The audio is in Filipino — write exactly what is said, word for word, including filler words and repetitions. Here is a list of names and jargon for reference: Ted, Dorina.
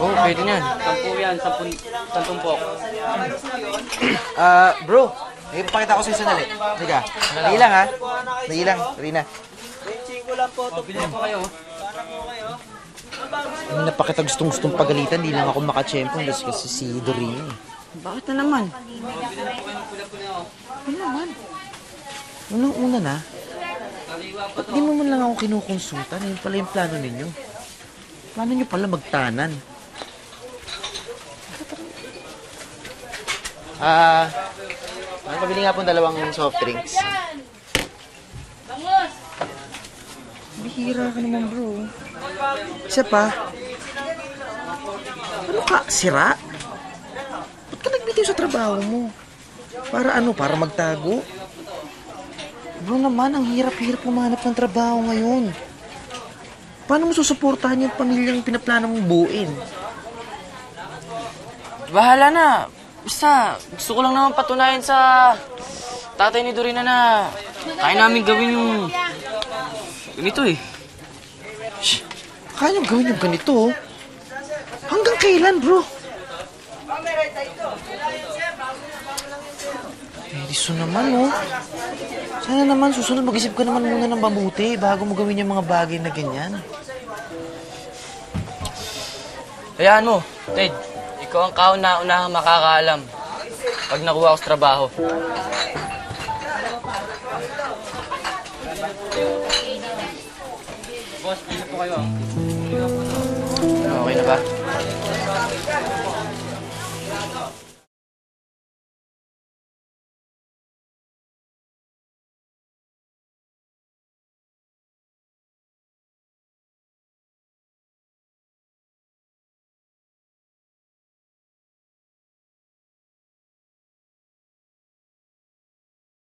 Oh, pwede niyan. Sampu yan, sampun, sampung pok. Ah, bro, ipakita ko sa'yo sandali. Sige, nailang ha. Nailang, Rina. Benching ko lang po. Bilhin po kayo. Napakita gustong-gustong pagalitan, di lang ako makachempong kasi si Dorina. Bakit na naman? Ano naman? Unang-una na, ba't di mo man lang ako kinukonsulta na yun pala yung plano ninyo? Plano nyo pala magtanan. Ah, uh, pabili nga pong dalawang soft drinks. Bihira ka naman, bro. Isa pa. Ano ka, sira? Ba't ka nagbitiw sa trabaho mo? Para ano? Para magtago? Bro naman, ang hirap-hirap pumanap ng trabaho ngayon. Paano mo susuportahan yung pamilyang pinaplano mong buuin? Bahala na. Basta, gusto ko lang naman patunayan sa tatay ni Dorina na kaya namin gawin yung ganito eh. Shhh! Kaya niyong gawin yung ganito? Hanggang kailan, bro? Iso naman, oh. Sana naman, susunod, mag-isip ka naman muna ng mabuti bago mo gawin yung mga bagay na ganyan. Hayaan mo, Ted. Ikaw ang kauna-unahang makakaalam pag nakuha ko sa trabaho. Boss, isa po kayo. Okay na ba?